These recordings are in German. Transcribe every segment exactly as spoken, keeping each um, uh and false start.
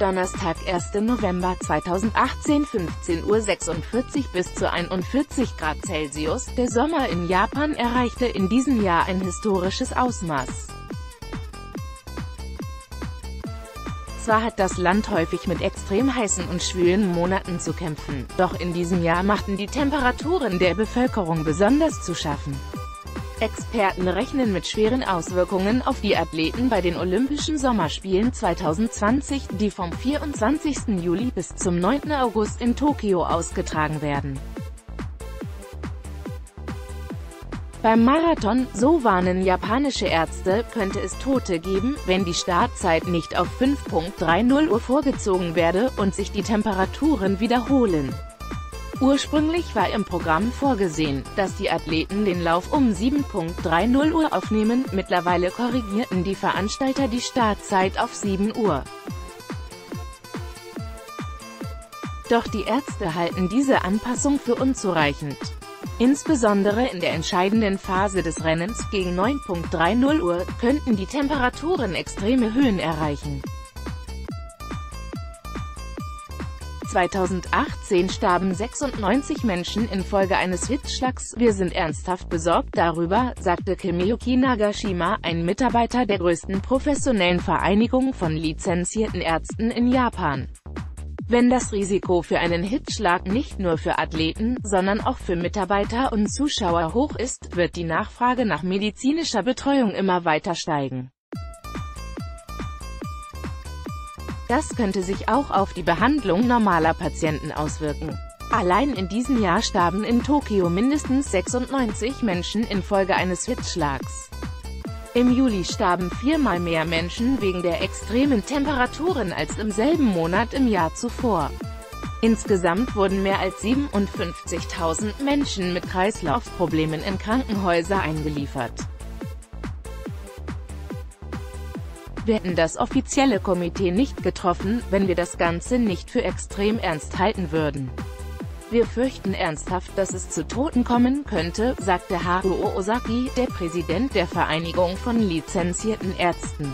Donnerstag, ersten November zweitausendachtzehn, fünfzehn Uhr sechsundvierzig bis zu einundvierzig Grad Celsius. Der Sommer in Japan erreichte in diesem Jahr ein historisches Ausmaß. Zwar hat das Land häufig mit extrem heißen und schwülen Monaten zu kämpfen, doch in diesem Jahr machten die Temperaturen der Bevölkerung besonders zu schaffen. Experten rechnen mit schweren Auswirkungen auf die Athleten bei den Olympischen Sommerspielen zweitausendzwanzig, die vom vierundzwanzigsten Juli bis zum neunten August in Tokio ausgetragen werden. Beim Marathon, so warnen japanische Ärzte, könnte es Tote geben, wenn die Startzeit nicht auf fünf Uhr dreißig Uhr vorgezogen werde und sich die Temperaturen wiederholen. Ursprünglich war im Programm vorgesehen, dass die Athleten den Lauf um sieben Uhr dreißig Uhr aufnehmen, mittlerweile korrigierten die Veranstalter die Startzeit auf sieben Uhr. Doch die Ärzte halten diese Anpassung für unzureichend. Insbesondere in der entscheidenden Phase des Rennens gegen neun Uhr dreißig Uhr könnten die Temperaturen extreme Höhen erreichen. zweitausendachtzehn starben sechsundneunzig Menschen infolge eines Hitzschlags. Wir sind ernsthaft besorgt darüber, sagte Kimiyuki Nagashima, ein Mitarbeiter der größten professionellen Vereinigung von lizenzierten Ärzten in Japan. Wenn das Risiko für einen Hitzschlag nicht nur für Athleten, sondern auch für Mitarbeiter und Zuschauer hoch ist, wird die Nachfrage nach medizinischer Betreuung immer weiter steigen. Das könnte sich auch auf die Behandlung normaler Patienten auswirken. Allein in diesem Jahr starben in Tokio mindestens sechsundneunzig Menschen infolge eines Hitzschlags. Im Juli starben viermal mehr Menschen wegen der extremen Temperaturen als im selben Monat im Jahr zuvor. Insgesamt wurden mehr als siebenundfünfzigtausend Menschen mit Kreislaufproblemen in Krankenhäuser eingeliefert. Wir hätten das offizielle Komitee nicht getroffen, wenn wir das Ganze nicht für extrem ernst halten würden. Wir fürchten ernsthaft, dass es zu Toten kommen könnte, sagte Haruo Osaki, der Präsident der Vereinigung von lizenzierten Ärzten.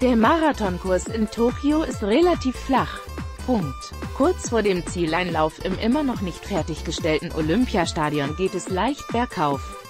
Der Marathonkurs in Tokio ist relativ flach. Punkt. Kurz vor dem Zieleinlauf im immer noch nicht fertiggestellten Olympiastadion geht es leicht bergauf.